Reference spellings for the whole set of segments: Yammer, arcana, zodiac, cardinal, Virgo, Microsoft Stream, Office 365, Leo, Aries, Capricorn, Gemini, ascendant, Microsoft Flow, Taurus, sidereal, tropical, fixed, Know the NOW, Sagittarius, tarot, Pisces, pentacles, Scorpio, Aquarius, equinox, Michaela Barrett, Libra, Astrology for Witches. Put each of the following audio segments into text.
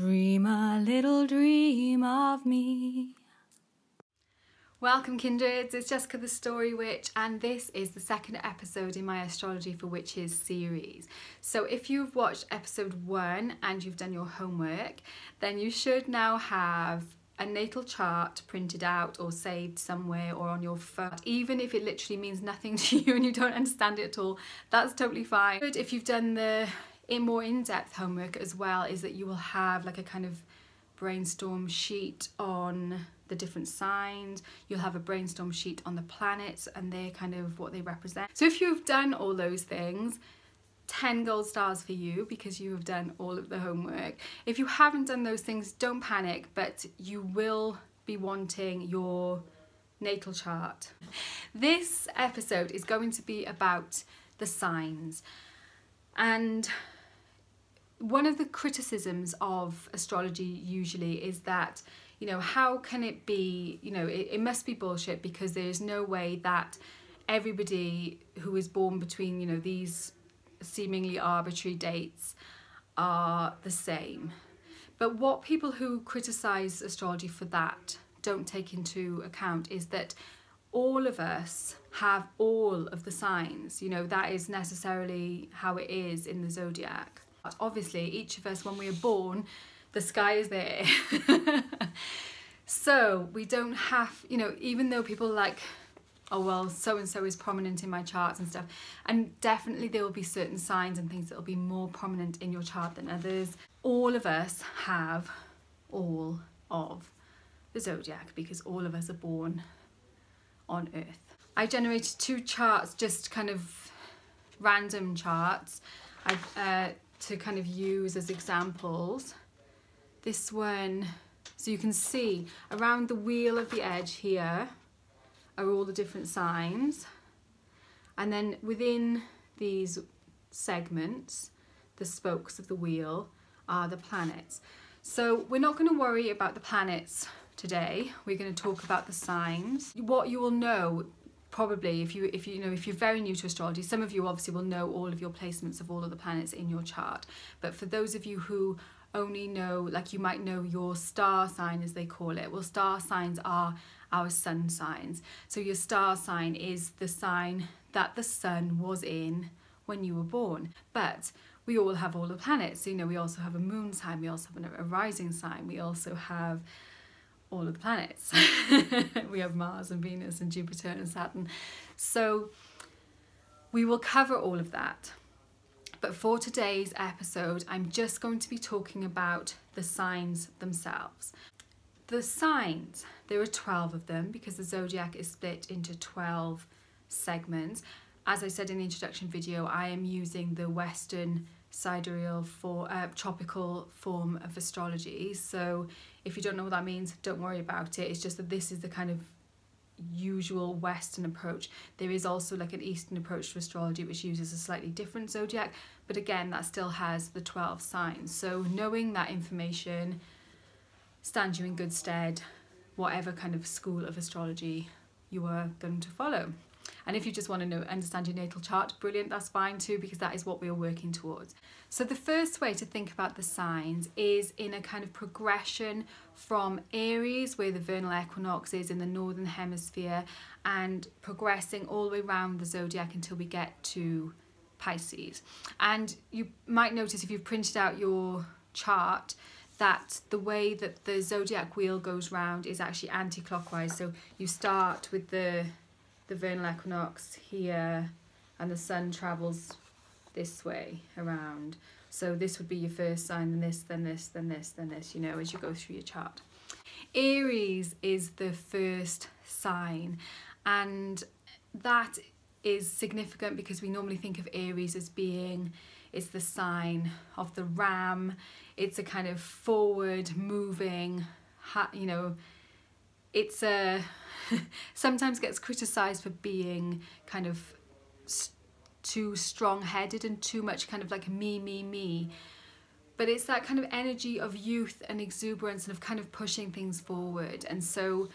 Dream a little dream of me. Welcome kindreds, it's Jessica the Story Witch and this is the second episode in my Astrology for Witches series. So if you've watched episode 1 and you've done your homework, then you should now have a natal chart printed out or saved somewhere or on your phone. Even if it literally means nothing to you and you don't understand it at all, that's totally fine. But if you've done the more in-depth homework as well, is that you will have like a kind of brainstorm sheet on the different signs. You'll have a brainstorm sheet on the planets and their kind of what they represent. So if you've done all those things, 10 gold stars for you because you have done all of the homework. If you haven't done those things, don't panic, but you will be wanting your natal chart. This episode is going to be about the signs. And one of the criticisms of astrology usually is that, you know, how can it be, you know, it must be bullshit because there is no way that everybody who is born between, you know, these seemingly arbitrary dates are the same. But what people who criticize astrology for that don't take into account is that all of us have all of the signs. You know, that is necessarily how it is in the zodiac. Obviously, each of us, when we are born, the sky is there. So we don't have, you know, even though people like, oh well, so and so is prominent in my charts and stuff, and definitely there will be certain signs and things that will be more prominent in your chart than others. All of us have all of the zodiac because all of us are born on Earth. I generated 2 charts, just kind of random charts, to kind of use as examples. This one, so you can see around the wheel of the edge here are all the different signs, and then within these segments, the spokes of the wheel, are the planets. So we're not going to worry about the planets today. We're going to talk about the signs. What you will know probably if you're very new to astrology, some of you obviously will know all of your placements of all of the planets in your chart, but for those of you who only know, like, you might know your star sign, as they call it. Well, star signs are our sun signs. So your star sign is the sign that the sun was in when you were born. But we all have all the planets. So, you know, we also have a moon sign, we also have a rising sign, we also have all of the planets. We have Mars and Venus and Jupiter and Saturn. So we will cover all of that. But for today's episode, I'm just going to be talking about the signs themselves. The signs, there are 12 of them because the zodiac is split into 12 segments. As I said in the introduction video, I am using the Western sidereal for tropical form of astrology. So if you don't know what that means, don't worry about it. It's just that this is the kind of usual Western approach. There is also like an Eastern approach to astrology which uses a slightly different zodiac, but again that still has the 12 signs. So knowing that information stands you in good stead whatever kind of school of astrology you are going to follow. And if you just want to understand your natal chart, brilliant, that's fine too, because that is what we are working towards. So the first way to think about the signs is in a kind of progression from Aries, where the vernal equinox is in the northern hemisphere, and progressing all the way around the zodiac until we get to Pisces. And you might notice if you've printed out your chart that the way that the zodiac wheel goes round is actually anti-clockwise. So you start with the vernal equinox here and the sun travels this way around. So this would be your first sign, then this, then this, then this, then this, you know, as you go through your chart. Aries is the first sign, and that is significant because we normally think of Aries as being, it's the sign of the ram. It's a kind of forward moving, you know, it's a sometimes gets criticized for being kind of too strong-headed and too much kind of like me, me, me. But it's that kind of energy of youth and exuberance and of kind of pushing things forward. And so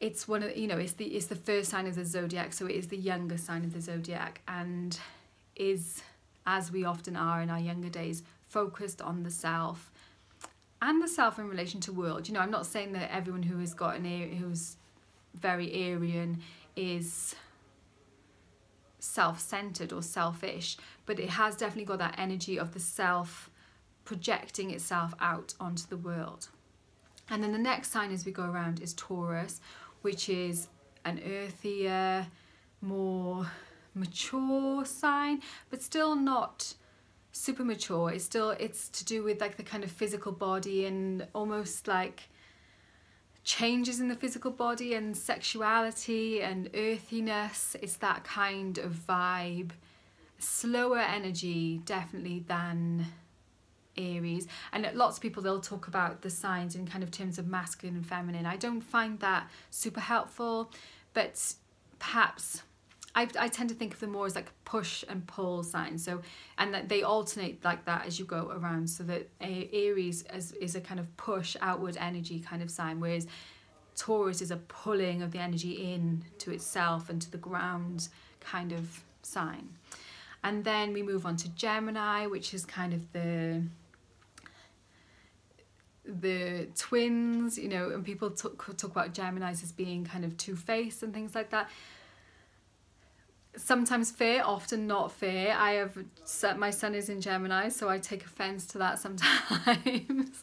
it's one of, you know, it's the first sign of the zodiac, so it is the younger sign of the zodiac and is, as we often are in our younger days, focused on the self and the self in relation to world. You know, I'm not saying that everyone who has got who's very Aryan is self-centered or selfish, but it has definitely got that energy of the self projecting itself out onto the world. And then the next sign as we go around is Taurus, which is an earthier, more mature sign, but still not super mature. It's still, it's to do with like the kind of physical body and almost like changes in the physical body and sexuality and earthiness. It's that kind of vibe, slower energy definitely than Aries. And lots of people, they'll talk about the signs in kind of terms of masculine and feminine. I don't find that super helpful, but perhaps I tend to think of them more as like push and pull signs. So, and that they alternate like that as you go around, so that Aries is a kind of push outward energy kind of sign, whereas Taurus is a pulling of the energy in to itself and to the ground kind of sign. And then we move on to Gemini, which is kind of the twins, you know, and people talk about Geminis as being kind of two-faced and things like that. Sometimes fair, often not fair. I have my son is in Gemini, so I take offense to that sometimes.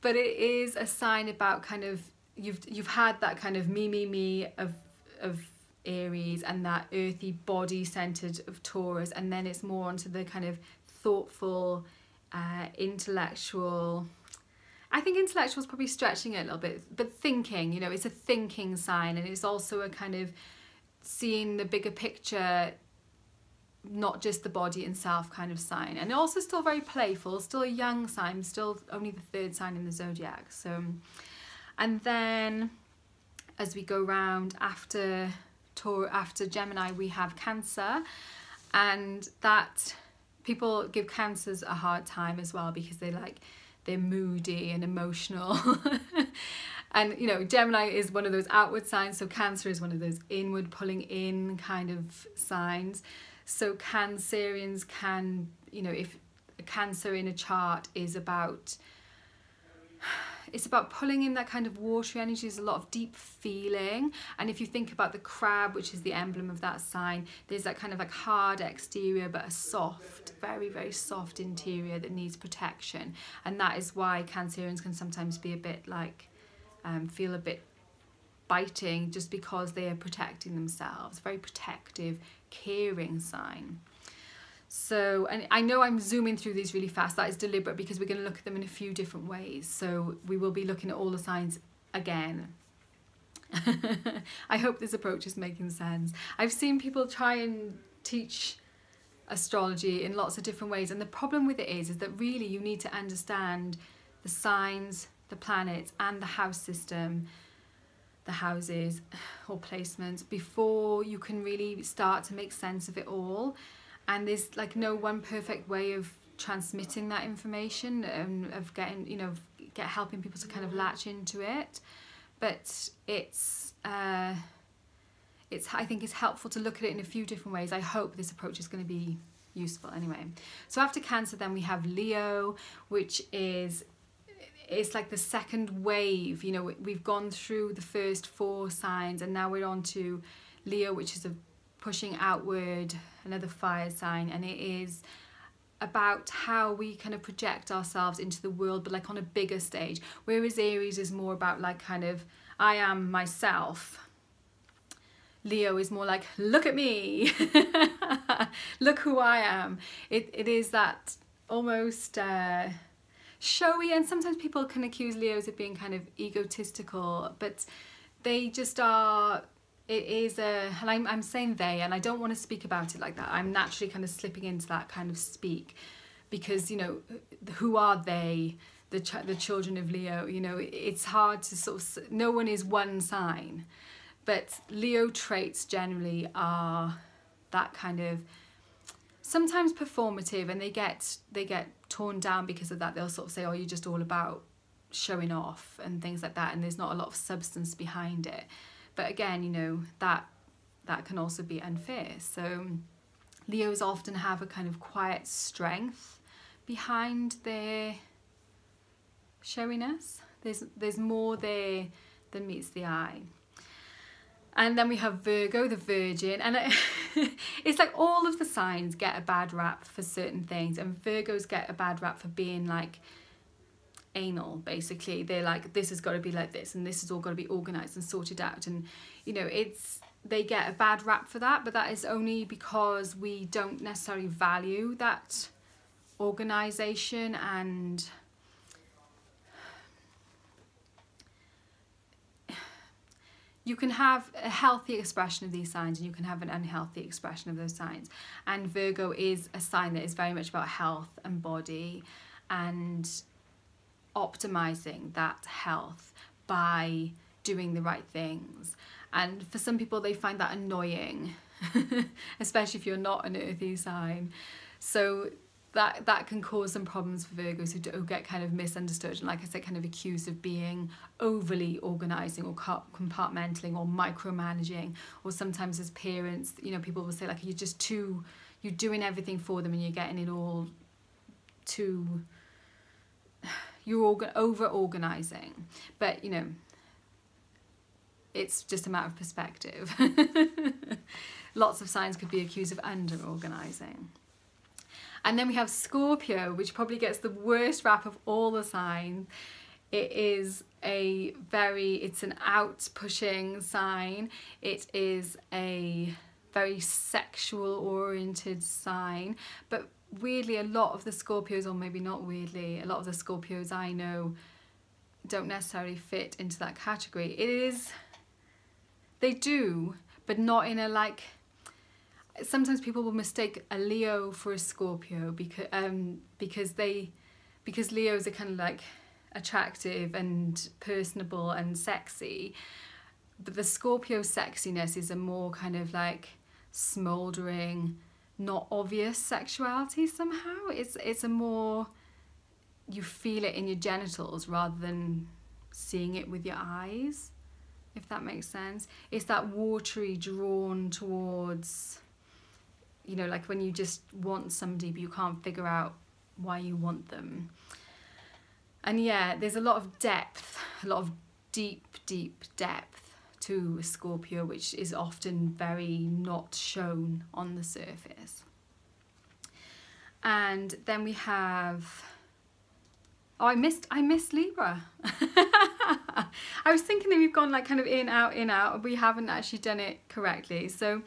But it is a sign about kind of you've had that kind of me of Aries and that earthy body centered of Taurus, and then it's more onto the kind of thoughtful, intellectual. I think intellectual is probably stretching it a little bit, but thinking, you know, it's a thinking sign, and it's also a kind of seeing the bigger picture, not just the body and self kind of sign. And also still very playful, still a young sign, still only the third sign in the zodiac. So, and then as we go round after Gemini, we have Cancer, and that people give Cancers a hard time as well because they're moody and emotional. And you know, Gemini is one of those outward signs, so Cancer is one of those inward, pulling in kind of signs. So Cancerians can, you know, if a Cancer in a chart is about, it's about pulling in that kind of watery energy. There's a lot of deep feeling. And if you think about the crab, which is the emblem of that sign, there's that kind of like hard exterior, but a soft, very, very soft interior that needs protection. And that is why Cancerians can sometimes be a bit like, feel a bit biting, just because they are protecting themselves. Very protective, caring sign. So, and I know I'm zooming through these really fast. That is deliberate because we're going to look at them in a few different ways. So we will be looking at all the signs again. I hope this approach is making sense. I've seen people try and teach astrology in lots of different ways, and the problem with it is that really you need to understand the signs, the planets, and the house system, the houses or placements, before you can really start to make sense of it all. And there's like no one perfect way of transmitting that information and of getting, you know, helping people to kind of latch into it. But it's I think it's helpful to look at it in a few different ways. I hope this approach is going to be useful anyway. So after Cancer, then we have Leo, which is, it's like the second wave. You know, we've gone through the first four signs, and now we're on to Leo, which is a pushing outward, another fire sign, and it is about how we kind of project ourselves into the world, but like on a bigger stage. Whereas Aries is more about like kind of, I am myself. Leo is more like, look at me, look who I am. It is that almost showy, and sometimes people can accuse Leos of being kind of egotistical, but they just are. It is a, and I'm saying they, and I don't want to speak about it like that. I'm naturally kind of slipping into that kind of speak, because, you know, who are they, the children of Leo? You know, it's hard to sort of, no one is one sign, but Leo traits generally are that kind of, sometimes performative, and they get torn down because of that. They'll sort of say, oh, you're just all about showing off and things like that, and there's not a lot of substance behind it. But again, you know, that can also be unfair. So Leos often have a kind of quiet strength behind their showing us. There's more there than meets the eye. And then we have Virgo, the Virgin, and it's like all of the signs get a bad rap for certain things, and Virgos get a bad rap for being like anal, basically. They're like, this has got to be like this, and this has all got to be organized and sorted out, and you know, it's, they get a bad rap for that, but that is only because we don't necessarily value that organization and you can have a healthy expression of these signs and you can have an unhealthy expression of those signs. And Virgo is a sign that is very much about health and body and optimizing that health by doing the right things. And for some people, they find that annoying, especially if you're not an earthy sign. So that can cause some problems for Virgos who get kind of misunderstood and, like I said, kind of accused of being overly organising or compartmentalising or micromanaging. Or sometimes as parents, you know, people will say, like, you're doing everything for them and you're getting it all too, you're over-organising. But, you know, it's just a matter of perspective. Lots of signs could be accused of under-organising. And then we have Scorpio, which probably gets the worst rap of all the signs. It is a it's an out-pushing sign. It is a very sexual-oriented sign. But weirdly, a lot of the Scorpios, or maybe not weirdly, a lot of the Scorpios I know don't necessarily fit into that category. It is, they do, but not in a like, sometimes people will mistake a Leo for a Scorpio because Leos are kind of like attractive and personable and sexy, but the Scorpio sexiness is a more kind of like smouldering, not obvious sexuality somehow. It's a more, you feel it in your genitals rather than seeing it with your eyes, if that makes sense. It's that watery, drawn towards, you know, like when you just want somebody but you can't figure out why you want them. And yeah, there's a lot of depth, a lot of deep depth to Scorpio, which is often very not shown on the surface. And then we have, oh, I missed Libra. I was thinking that we've gone like kind of in, out, we haven't actually done it correctly. So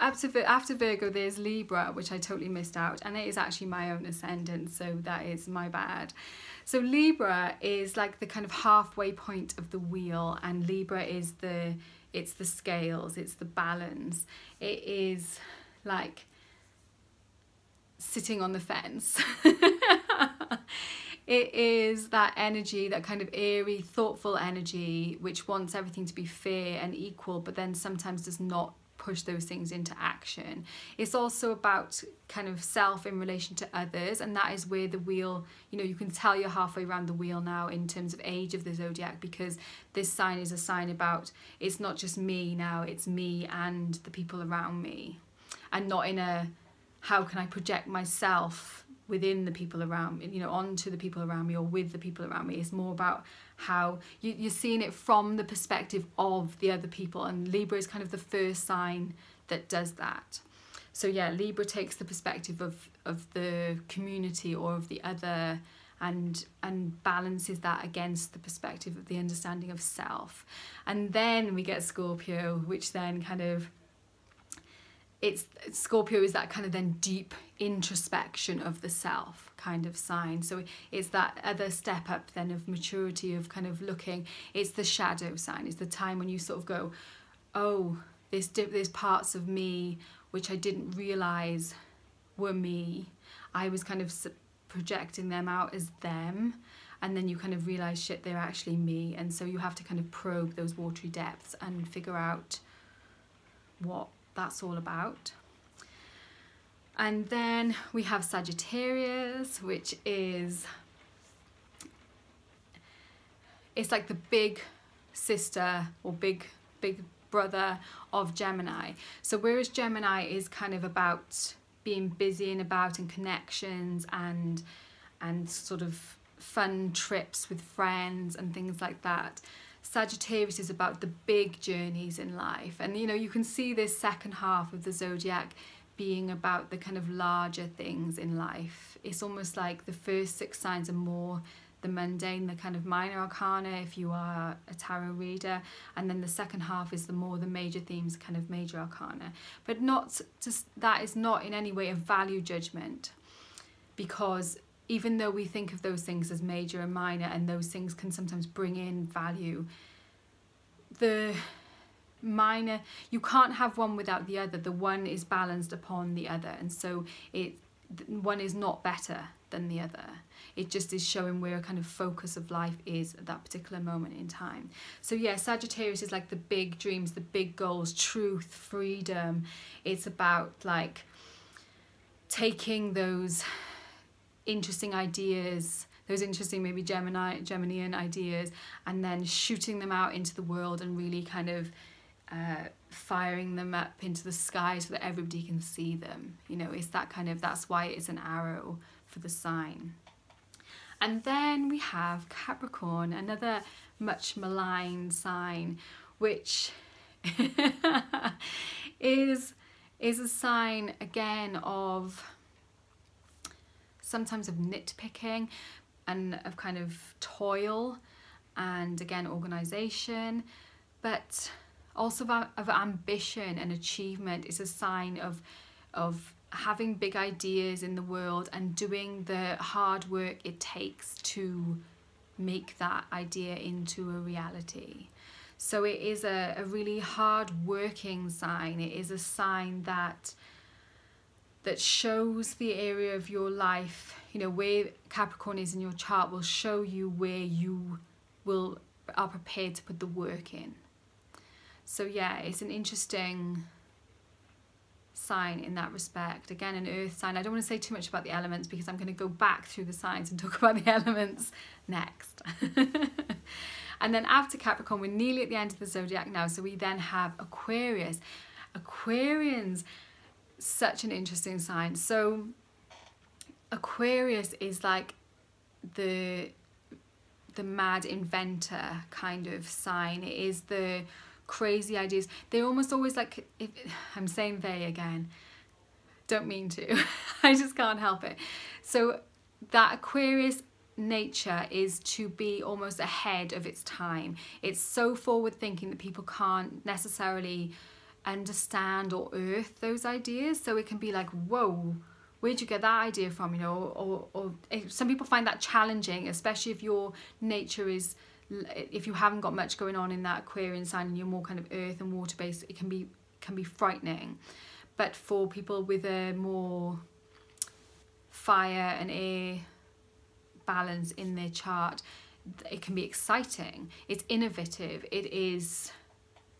after Virgo, there's Libra, which I totally missed out, and it is actually my own ascendant, so that is my bad. So Libra is like the kind of halfway point of the wheel, and Libra is it's the scales, it's the balance. It is like sitting on the fence. It is that energy, that kind of airy, thoughtful energy, which wants everything to be fair and equal, but then sometimes does not push those things into action. It's also about kind of self in relation to others, and that is where the wheel, you know, you can tell you're halfway around the wheel now in terms of age of the zodiac, because this sign is a sign about, it's not just me now, it's me and the people around me, and not in a how can I project myself within the people around me, you know, onto the people around me or with the people around me. It's more about how you're seeing it from the perspective of the other people, and Libra is kind of the first sign that does that. So yeah, Libra takes the perspective of the community or of the other, and balances that against the perspective of the understanding of self. And then we get Scorpio, which then kind of, Scorpio is that kind of then deep introspection of the self kind of sign. So it's that other step up then of maturity, of kind of looking. It's the shadow sign. It's the time when you sort of go, oh, there's parts of me which I didn't realize were me. I was kind of projecting them out as them. And then you kind of realize, shit, they're actually me. And so you have to kind of probe those watery depths and figure out what that's all about. And then we have Sagittarius, which is, it's like the big sister or big brother of Gemini. So whereas Gemini is kind of about being busy and about and connections and sort of fun trips with friends and things like that. Sagittarius is about the big journeys in life, and you know, you can see this second half of the zodiac being about the kind of larger things in life. It's almost like the first six signs are more the mundane, the kind of minor arcana if you are a tarot reader, and then the second half is the more the major themes, kind of major arcana. But not just that is not in any way a value judgment, because even though we think of those things as major and minor, and those things can sometimes bring in value, the minor, you can't have one without the other. The one is balanced upon the other, and so one is not better than the other. It just is showing where a kind of focus of life is at that particular moment in time. So yeah, Sagittarius is like the big dreams, the big goals, truth, freedom. It's about like taking those interesting ideas, those interesting maybe Geminian ideas, and then shooting them out into the world and really kind of firing them up into the sky so that everybody can see them. You know, it's that kind of, that's why it's an arrow for the sign. And then we have Capricorn, another much maligned sign, which is a sign again of sometimes of nitpicking and of kind of toil, and again organization, but also of ambition and achievement. It's a sign of having big ideas in the world and doing the hard work it takes to make that idea into a reality. So it is a really hard working sign. It is a sign that shows the area of your life, you know, where Capricorn is in your chart will show you where you are prepared to put the work in. So yeah, it's an interesting sign in that respect. Again, an earth sign. I don't want to say too much about the elements because I'm going to go back through the signs and talk about the elements next. And then after Capricorn, we're nearly at the end of the zodiac now, so we then have Aquarius. Aquarians, such an interesting sign. So Aquarius is like the mad inventor kind of sign. It is the crazy ideas. They're almost always like, if I'm saying they again, don't mean to, I just can't help it. So that Aquarius nature is to be almost ahead of its time. It's so forward thinking that people can't necessarily understand or earth those ideas. So it can be like, whoa, where'd you get that idea from, you know? Or some people find that challenging, especially if your nature is, if you haven't got much going on in that Aquarian sign and you're more kind of earth and water based, it can be frightening. But for people with a more fire and air balance in their chart, it can be exciting. It's innovative. It is,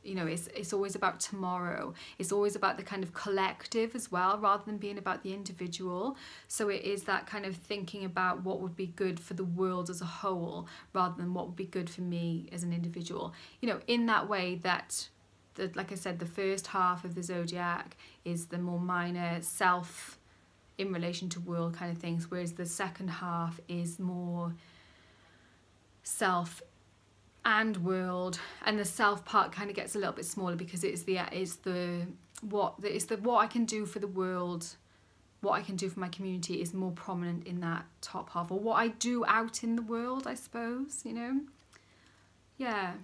you know, it's always about tomorrow. It's always about the kind of collective as well, rather than being about the individual. So it is that kind of thinking about what would be good for the world as a whole, rather than what would be good for me as an individual. You know, in that way that like I said, the first half of the zodiac is the more minor self in relation to world kind of things, whereas the second half is more self and world, and the self part kind of gets a little bit smaller because it's the what I can do for the world, what I can do for my community is more prominent in that top half, or what I do out in the world, I suppose, you know. Yeah,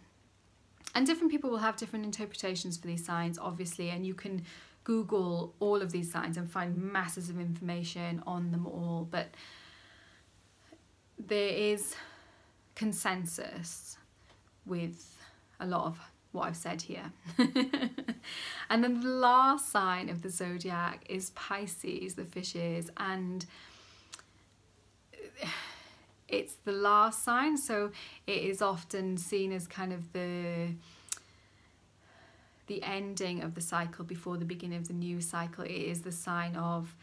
and different people will have different interpretations for these signs, obviously, and you can Google all of these signs and find masses of information on them all, but there is consensus with a lot of what I've said here. And then the last sign of the zodiac is Pisces, the fishes, and it's the last sign, so it is often seen as kind of the ending of the cycle before the beginning of the new cycle. It is the sign of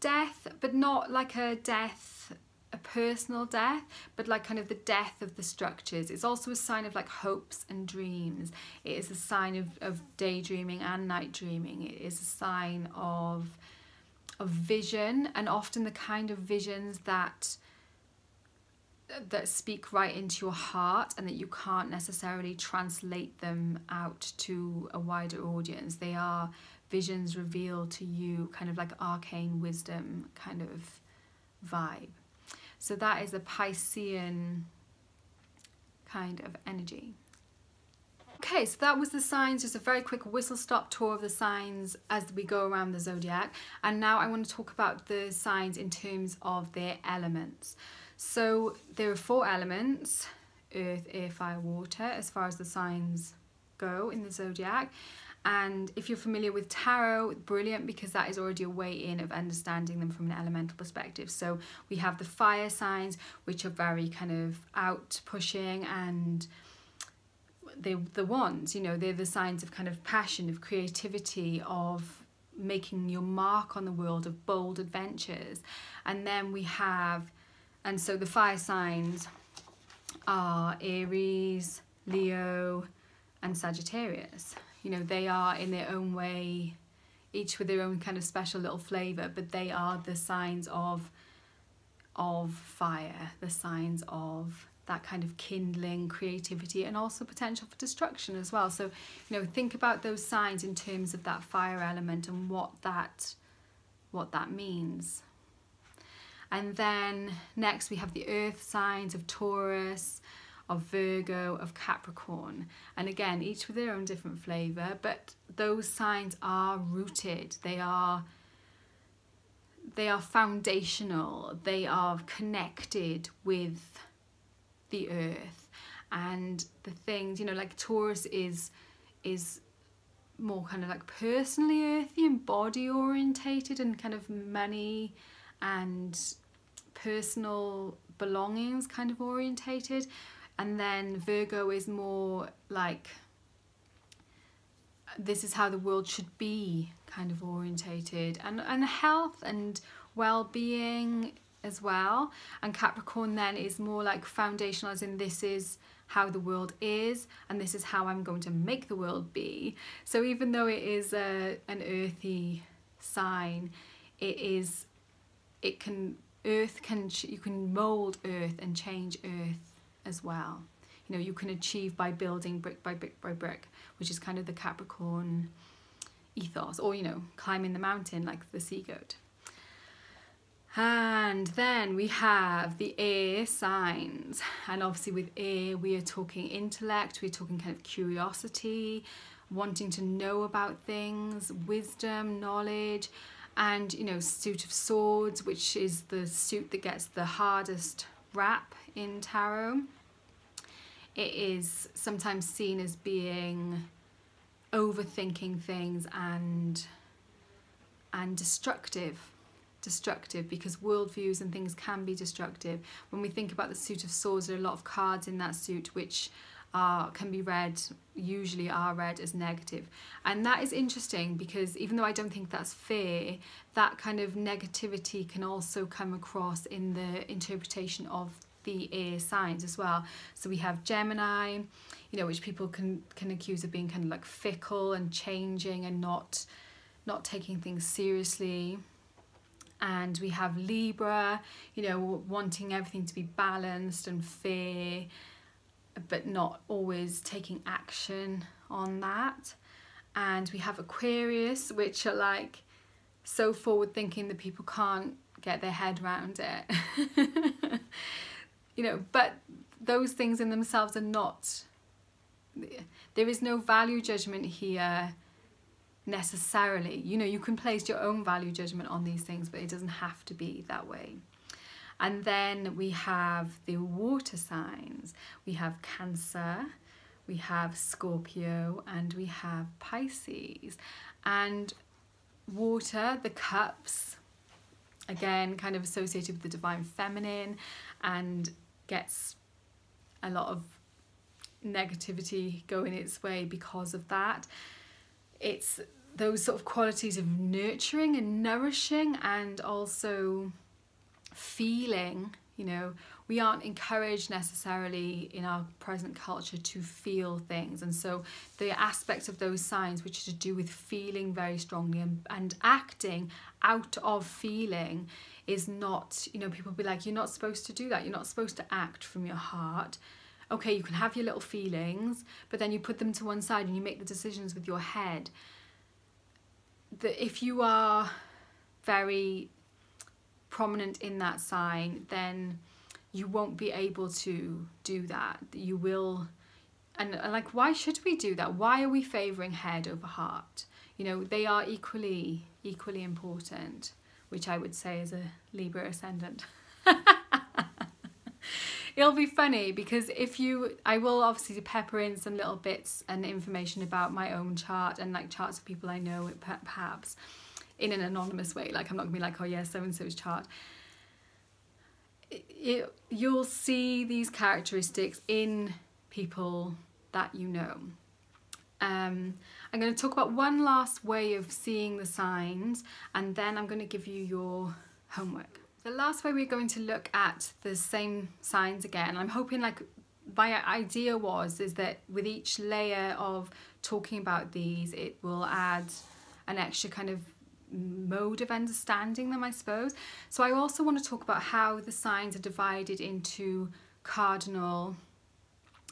death, but not like a death, a personal death, but like kind of the death of the structures. It's also a sign of like hopes and dreams. It is a sign of daydreaming and night dreaming. It is a sign of vision, and often the kind of visions that speak right into your heart and that you can't necessarily translate them out to a wider audience. They are visions revealed to you, kind of like arcane wisdom kind of vibe. So that is a Piscean kind of energy. Okay, so that was the signs, just a very quick whistle-stop tour of the signs as we go around the zodiac. And now I want to talk about the signs in terms of their elements. So there are four elements: earth, air, fire, water, as far as the signs go in the zodiac. And if you're familiar with tarot, brilliant, because that is already a way in of understanding them from an elemental perspective. So we have the fire signs, which are very kind of out pushing, and they're the ones, you know, they're the signs of kind of passion, of creativity, of making your mark on the world, of bold adventures. And then we have, and so the fire signs are Aries, Leo, and Sagittarius. You know, they are in their own way, each with their own kind of special little flavour, but they are the signs of fire, the signs of that kind of kindling, creativity, and also potential for destruction as well. So, you know, think about those signs in terms of that fire element and what that means. And then next we have the earth signs of Taurus, of Virgo, of Capricorn, and again each with their own different flavour, but those signs are rooted, they are foundational, they are connected with the earth and the things, you know, like Taurus is more kind of like personally earthy and body orientated and kind of money and personal belongings kind of orientated. And then Virgo is more like, this is how the world should be kind of orientated, and health and well-being as well. And Capricorn then is more like foundational, as in this is how the world is and this is how I'm going to make the world be. So even though it is an earthy sign, you can mold earth and change earth as well. You know, you can achieve by building brick by brick by brick, which is kind of the Capricorn ethos, or, you know, climbing the mountain like the sea goat. And then we have the air signs, and obviously with air we are talking intellect, we're talking kind of curiosity, wanting to know about things, wisdom, knowledge, and, you know, suit of swords, which is the suit that gets the hardest rap in tarot. It is sometimes seen as being overthinking things and destructive, because worldviews and things can be destructive. When we think about the suit of swords, there are a lot of cards in that suit which usually are read as negative. And that is interesting, because even though I don't think that's fair, that kind of negativity can also come across in the interpretation of the air signs as well. So we have Gemini, you know, which people can accuse of being kind of like fickle and changing and not taking things seriously. And we have Libra, you know, wanting everything to be balanced and fair, but not always taking action on that. And we have Aquarius, which are like so forward thinking that people can't get their head around it. You know, but those things in themselves are not, there is no value judgment here necessarily. You know, you can place your own value judgment on these things, but it doesn't have to be that way. And then we have the water signs. We have Cancer, we have Scorpio, and we have Pisces. And water, the cups, again, kind of associated with the divine feminine, and gets a lot of negativity going its way because of that. It's those sort of qualities of nurturing and nourishing, and also feeling, You know, we aren't encouraged necessarily in our present culture to feel things, and so the aspect of those signs which is to do with feeling very strongly and acting out of feeling is not, you know, people be like, you're not supposed to do that, you're not supposed to act from your heart. Okay, you can have your little feelings, but then you put them to one side and you make the decisions with your head. That if you are very prominent in that sign, then you won't be able to do that. You will, and like, why should we do that? Why are we favoring head over heart? You know, they are equally important, which I would say is a Libra ascendant. It'll be funny because if you, I will obviously pepper in some little bits and information about my own chart and like charts of people I know perhaps, in an anonymous way. Like, I'm not gonna be like, oh yeah, so-and-so's chart. You'll see these characteristics in people that you know. I'm gonna talk about one last way of seeing the signs, and then I'm gonna give you your homework. The last way we're going to look at the same signs again, I'm hoping, like, my idea is that with each layer of talking about these, it will add an extra kind of mode of understanding them, I suppose. So I also want to talk about how the signs are divided into cardinal,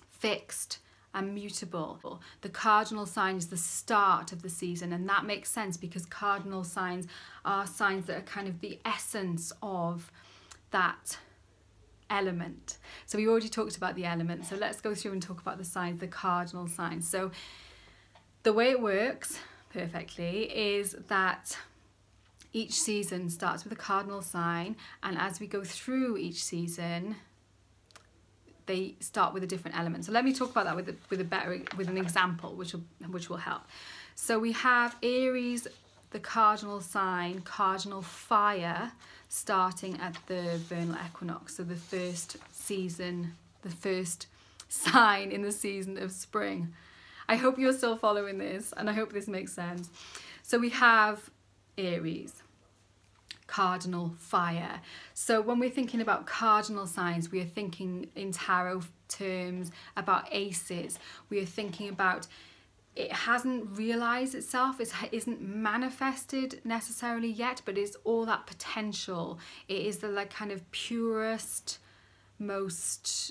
fixed and mutable. The cardinal sign is the start of the season, and that makes sense because cardinal signs are signs that are kind of the essence of that element. So we already talked about the element, so let's go through and talk about the signs, the cardinal signs. So the way it works perfectly is that each season starts with a cardinal sign, and as we go through each season they start with a different element. So let me talk about that with an example which will help. So we have Aries, the cardinal sign, cardinal fire, starting at the vernal equinox, so the first season, the first sign in the season of spring. I hope you're still following this, and I hope this makes sense. So we have Aries, cardinal fire. So when we're thinking about cardinal signs, we are thinking in tarot terms about aces. We are thinking about it hasn't realized itself, it isn't manifested necessarily yet, but it's all that potential. It is the, like, kind of purest, most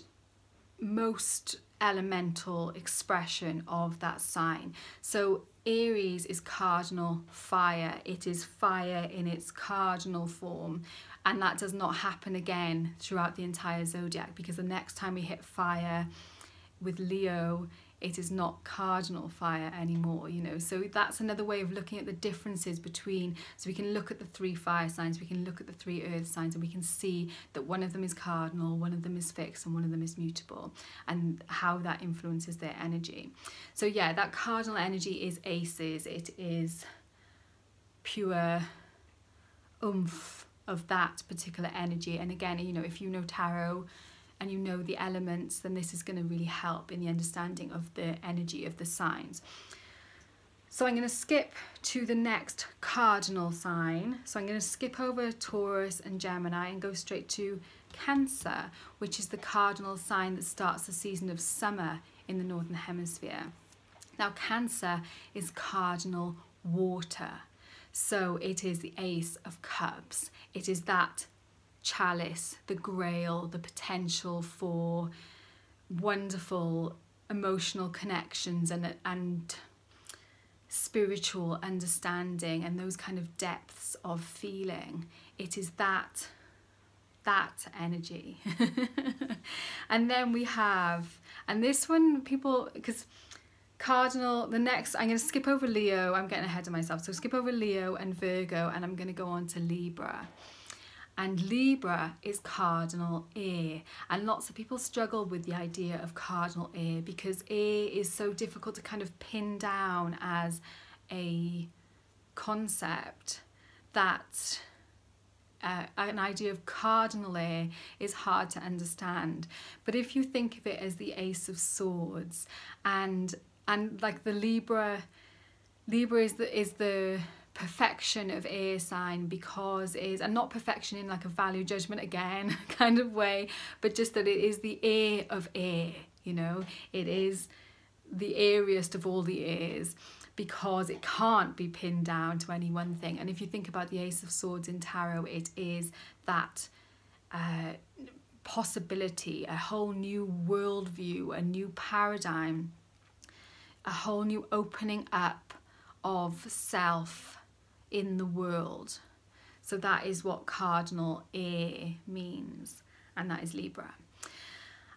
elemental expression of that sign. So Aries is cardinal fire. It is fire in its cardinal form, and that does not happen again throughout the entire zodiac, because the next time we hit fire with Leo, it is not cardinal fire anymore, you know. So that's another way of looking at the differences between, so we can look at the three fire signs, we can look at the three earth signs, and we can see that one of them is cardinal, one of them is fixed, and one of them is mutable, and how that influences their energy. So yeah, that cardinal energy is aces. It is pure oomph of that particular energy. And again, you know, if you know tarot and you know the elements, then this is going to really help in the understanding of the energy of the signs. So I'm going to skip to the next cardinal sign. So I'm going to skip over Taurus and Gemini and go straight to Cancer, which is the cardinal sign that starts the season of summer in the Northern Hemisphere. Now Cancer is cardinal water, so it is the Ace of Cups. It is that chalice, the grail, the potential for wonderful emotional connections and spiritual understanding and those kind of depths of feeling. It is that energy. And then we have, and this one people, because cardinal, the next, I'm going to skip over Leo, I'm getting ahead of myself, so skip over Leo and Virgo, and I'm going to go on to Libra. And Libra is cardinal air, and lots of people struggle with the idea of cardinal air because air is so difficult to kind of pin down as a concept, that an idea of cardinal air is hard to understand. But if you think of it as the Ace of Swords, and like the Libra is the perfection of a sign because it is, and not perfection in like a value judgment again kind of way, but just that it is the A of A, you know, it is the airiest of all the A's because it can't be pinned down to any one thing. And if you think about the Ace of Swords in tarot, it is that possibility, a whole new worldview, a new paradigm, a whole new opening up of self in the world. So that is what cardinal A means, and that is Libra.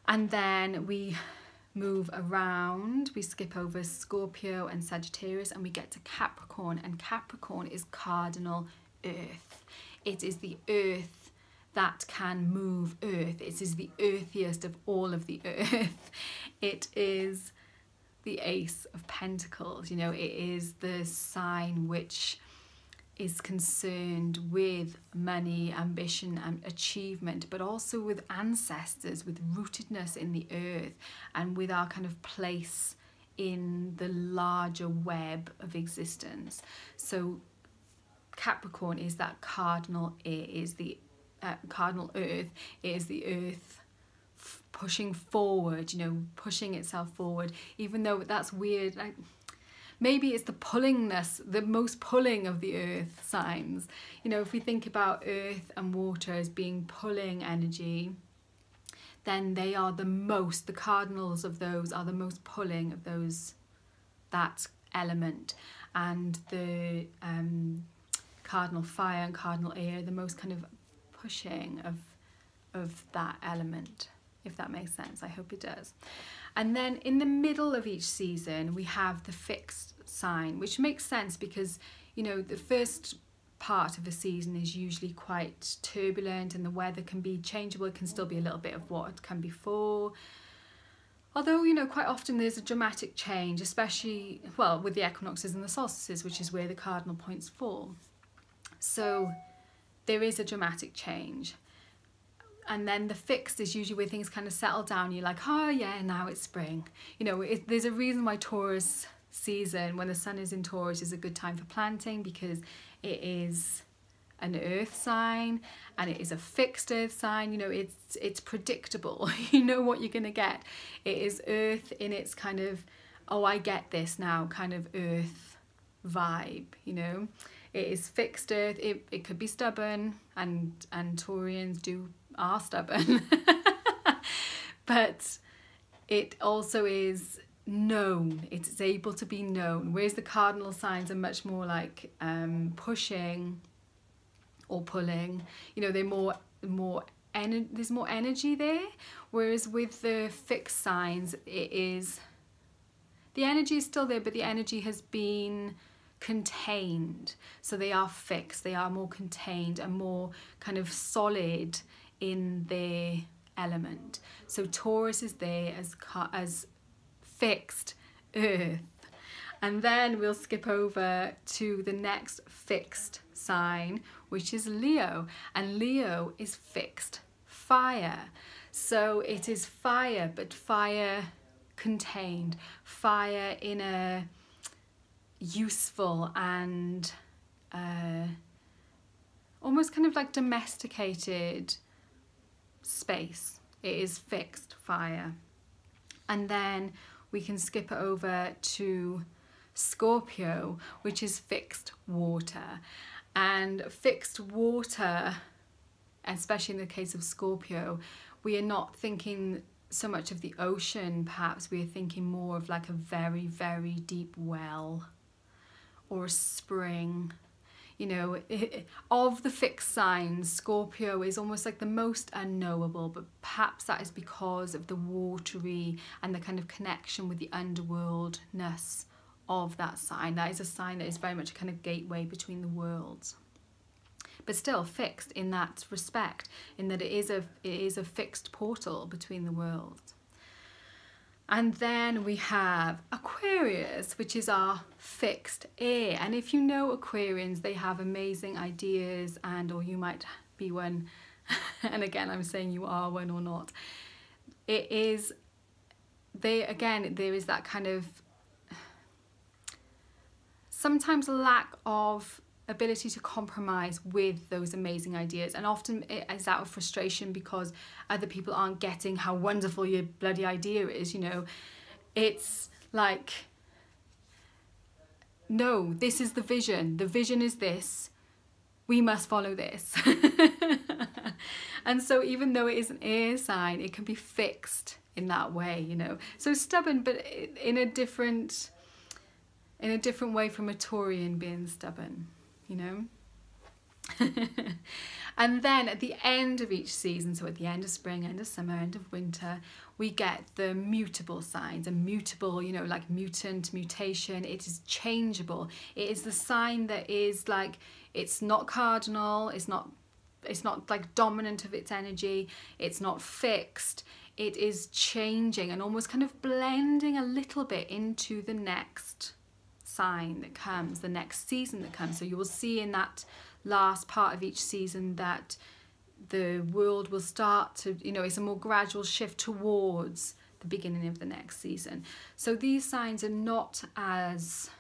And then we move around, we skip over Scorpio and Sagittarius, and we get to Capricorn, and Capricorn is cardinal Earth. It is the Earth that can move Earth. It is the earthiest of all of the Earth. It is the Ace of Pentacles, you know, it is the sign which is concerned with money, ambition and achievement, but also with ancestors, with rootedness in the earth and with our kind of place in the larger web of existence. So Capricorn is that cardinal, it is the cardinal earth, it is the earth pushing forward, you know, pushing itself forward, even though that's weird. Like, maybe it's the pullingness, the most pulling of the earth signs. You know, if we think about earth and water as being pulling energy, then they are the most, the cardinals of those are the most pulling of those, that element. And the cardinal fire and cardinal air, the most kind of pushing of that element, if that makes sense. I hope it does. And then in the middle of each season we have the fixed sign, which makes sense because, you know, the first part of a season is usually quite turbulent and the weather can be changeable. It can still be a little bit of what it can be for, although, you know, quite often there's a dramatic change, especially, well, with the equinoxes and the solstices, which is where the cardinal points fall. So there is a dramatic change. And then the fixed is usually where things kind of settle down. You're like, oh yeah, now it's spring. You know, there's a reason why Taurus season, when the sun is in Taurus, is a good time for planting, because it is an earth sign and it is a fixed earth sign. You know, it's predictable. You know what you're gonna get. It is earth in its kind of, oh, I get this now kind of earth vibe, you know. It is fixed earth. It could be stubborn, and Taurians are stubborn but it also is known, it's able to be known, whereas the cardinal signs are much more like pushing or pulling, you know, they're there's more energy there, whereas with the fixed signs it is, the energy is still there but the energy has been contained, so they are fixed, they are more contained and more kind of solid in their element. So Taurus is there as fixed earth. And then we'll skip over to the next fixed sign, which is Leo, and Leo is fixed fire. So it is fire, but fire contained, fire in a useful and almost kind of like domesticated space. It is fixed fire. And then we can skip over to Scorpio, which is fixed water. And fixed water, especially in the case of Scorpio, we are not thinking so much of the ocean, perhaps we are thinking more of like a very, very deep well or a spring. You know, of the fixed signs, Scorpio is almost like the most unknowable, but perhaps that is because of the watery and the kind of connection with the underworldness of that sign. That is a sign that is very much a kind of gateway between the worlds, but still fixed in that respect, in that it is a fixed portal between the worlds. And then we have Aquarius, which is our fixed air. And if you know Aquarians, they have amazing ideas, and or you might be one. And again, I'm saying you are one or not. It is, they, again, there is that kind of sometimes lack of ability to compromise with those amazing ideas. And often it is out of frustration because other people aren't getting how wonderful your bloody idea is, you know. It's like, no, this is the vision. The vision is this. We must follow this. And so even though it is an air sign, it can be fixed in that way, you know. So stubborn, but in a different way from a Taurian being stubborn, you know. And then at the end of each season, so at the end of spring, end of summer, end of winter, we get the mutable signs. And mutable, you know, like mutant, mutation, it is changeable. It is the sign that is like, it's not cardinal, it's not like dominant of its energy, it's not fixed. It is changing and almost kind of blending a little bit into the next sign that comes, the next season that comes. So you will see in that last part of each season that the world will start to, you know, it's a more gradual shift towards the beginning of the next season. So these signs are not as,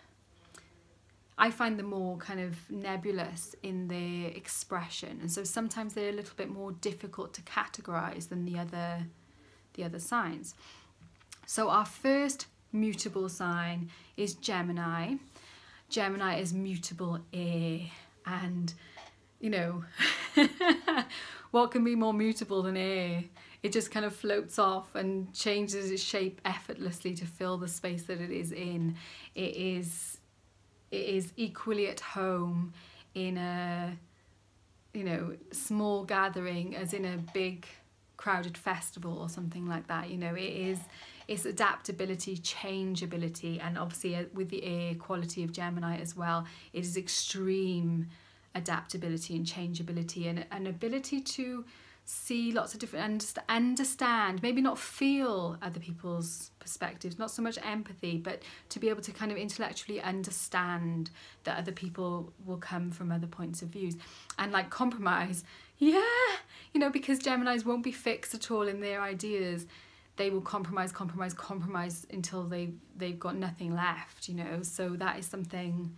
I find them more kind of nebulous in their expression, and so sometimes they're a little bit more difficult to categorize than the other signs. So our first mutable sign is Gemini. Gemini is mutable air, and you know, what can be more mutable than air? It just kind of floats off and changes its shape effortlessly to fill the space that it is in. It is equally at home in a, you know, small gathering as in a big crowded festival or something like that, you know. It's adaptability, changeability, and obviously with the air quality of Gemini as well, it is extreme adaptability and changeability and an ability to see lots of different, understand, maybe not feel other people's perspectives, not so much empathy, but to be able to kind of intellectually understand that other people will come from other points of views, and like compromise, yeah, you know, because Geminis won't be fixed at all in their ideas. They will compromise until they've got nothing left, you know. So that is something,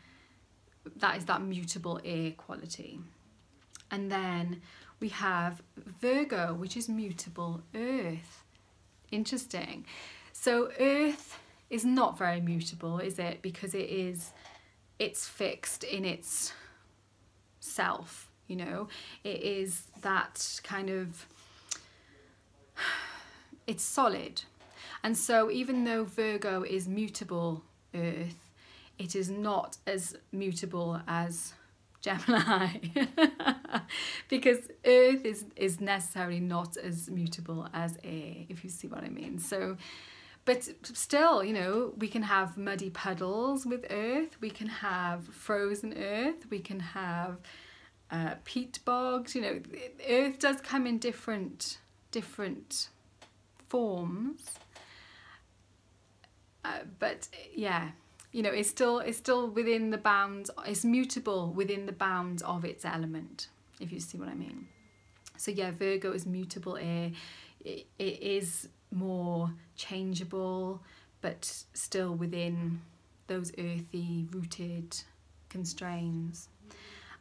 that is that mutable air quality. And then we have Virgo, which is mutable earth. Interesting. So earth is not very mutable, is it? Because it's fixed in its self, you know. It is that kind of, it's solid. And so even though Virgo is mutable earth, it is not as mutable as Gemini, because earth is necessarily not as mutable as air, if you see what I mean. So, but still, you know, we can have muddy puddles with earth, we can have frozen earth, we can have peat bogs, you know. Earth does come in different forms, but yeah, you know, it's still within the bounds, it's mutable within the bounds of its element, if you see what I mean. So yeah, Virgo is mutable air. It is more changeable, but still within those earthy, rooted constraints.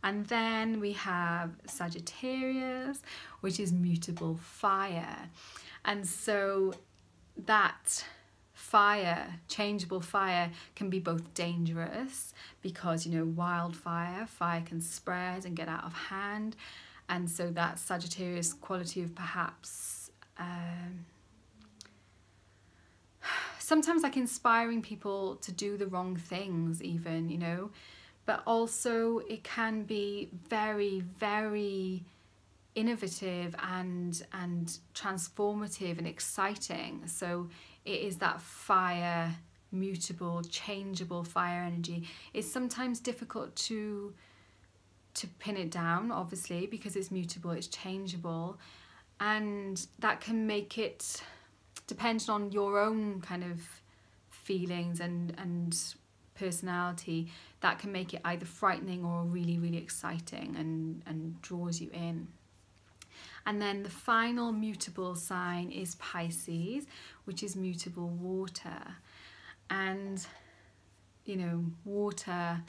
And then we have Sagittarius, which is mutable fire. And so that fire, changeable fire, can be both dangerous, because, you know, wildfire, fire can spread and get out of hand, and so that Sagittarius quality of perhaps sometimes like inspiring people to do the wrong things even, you know, but also it can be very, very innovative and transformative and exciting. So it is that fire, mutable, changeable fire energy. It's sometimes difficult to pin it down, obviously, because it's mutable, it's changeable, and that can make it dependent on your own kind of feelings and personality. That can make it either frightening or really, really exciting and draws you in. And then the final mutable sign is Pisces, which is mutable water. And, you know, water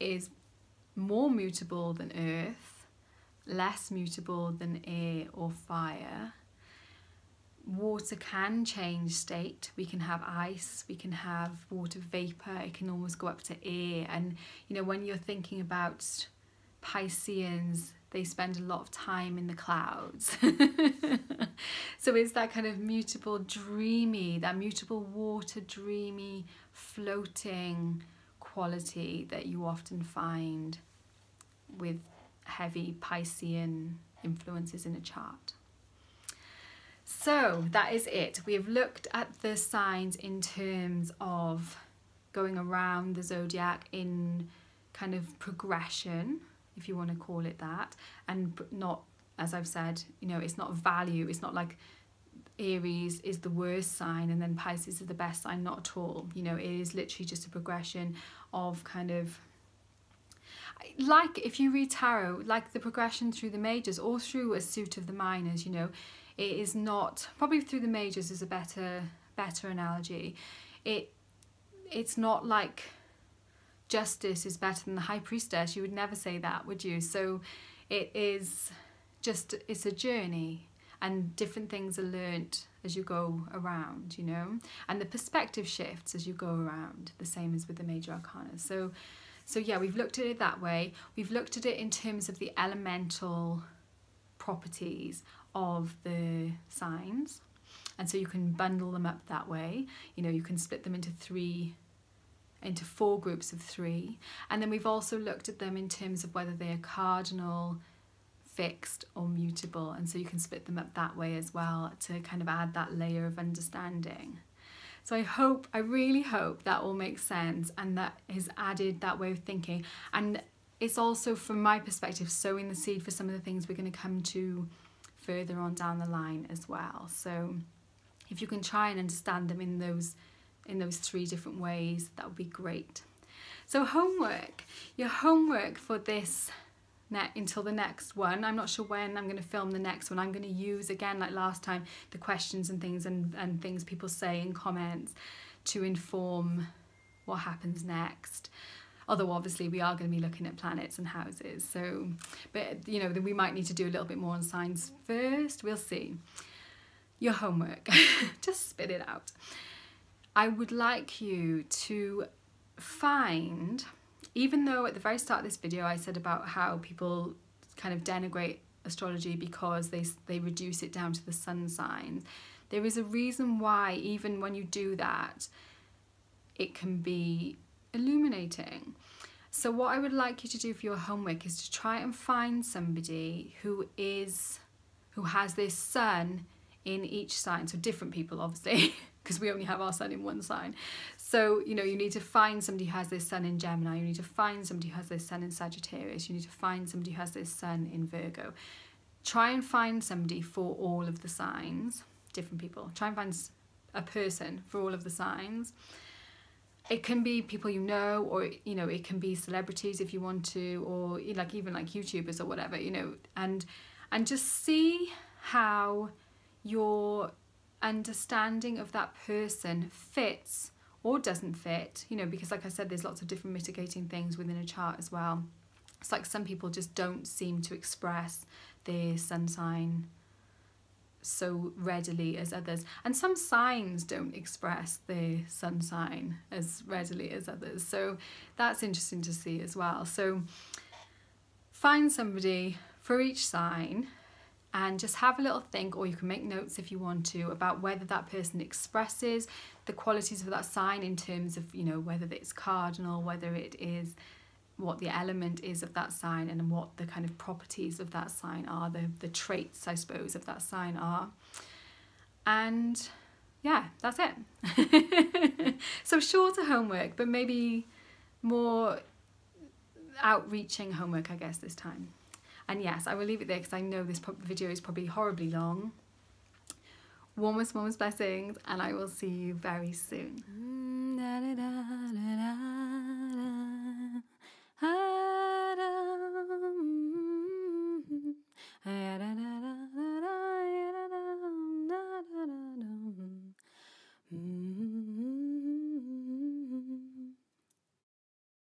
is more mutable than earth, less mutable than air or fire. Water can change state. We can have ice, we can have water vapor, it can almost go up to air. And you know, when you're thinking about Pisceans, they spend a lot of time in the clouds. So it's that kind of mutable, dreamy, that mutable water, dreamy, floating quality that you often find with heavy Piscean influences in a chart. So that is it. We have looked at the signs in terms of going around the zodiac in kind of progression, if you want to call it that, and not, as I've said, you know, it's not value, it's not like Aries is the worst sign and then Pisces is the best sign, not at all. You know, it is literally just a progression of kind of, like if you read tarot, like the progression through the majors or through a suit of the minors, you know, it is not, probably through the majors is a better analogy. It's not like justice is better than the high priestess, you would never say that, would you? So it is just, it's a journey and different things are learnt as you go around, you know, and the perspective shifts as you go around, the same as with the major arcana. So yeah, we've looked at it that way. We've looked at it in terms of the elemental properties of the signs, and so you can bundle them up that way. You know, you can split them into four groups of three, and then we've also looked at them in terms of whether they are cardinal, fixed or mutable, and so you can split them up that way as well to kind of add that layer of understanding. So I really hope that all makes sense and that has added that way of thinking, and it's also from my perspective sowing the seed for some of the things we're going to come to further on down the line as well. So if you can try and understand them in those three different ways, that would be great. So homework, your homework for this until the next one, I'm not sure when I'm going to film the next one. I'm going to use, again like last time, the questions and things and things people say in comments to inform what happens next. Although obviously we are going to be looking at planets and houses, so, but you know, we might need to do a little bit more on signs first, we'll see. Your homework, just spit it out. I would like you to find, even though at the very start of this video I said about how people kind of denigrate astrology because they reduce it down to the sun signs, there is a reason why even when you do that, it can be illuminating. So what I would like you to do for your homework is to try and find somebody who has this sun in each sign. So different people, obviously, because we only have our sun in one sign. So you know, you need to find somebody who has this sun in Gemini, you need to find somebody who has this sun in Sagittarius, you need to find somebody who has this sun in Virgo. Try and find somebody for all of the signs, different people. Try and find a person for all of the signs. It can be people you know, or you know, it can be celebrities if you want to, or like even like YouTubers or whatever, you know, and just see how your understanding of that person fits or doesn't fit, you know, because like I said, there's lots of different mitigating things within a chart as well. It's like some people just don't seem to express their sun sign so readily as others, and some signs don't express their sun sign as readily as others, so that's interesting to see as well. So find somebody for each sign and just have a little think, or you can make notes if you want to, about whether that person expresses the qualities of that sign in terms of, you know, whether it's cardinal, whether it is what the element is of that sign, and what the kind of properties of that sign are, the traits, I suppose, of that sign are. And yeah, that's it. So shorter homework, but maybe more outreaching homework, I guess, this time. And yes, I will leave it there because I know this video is probably horribly long. Warmest, warmest blessings, and I will see you very soon.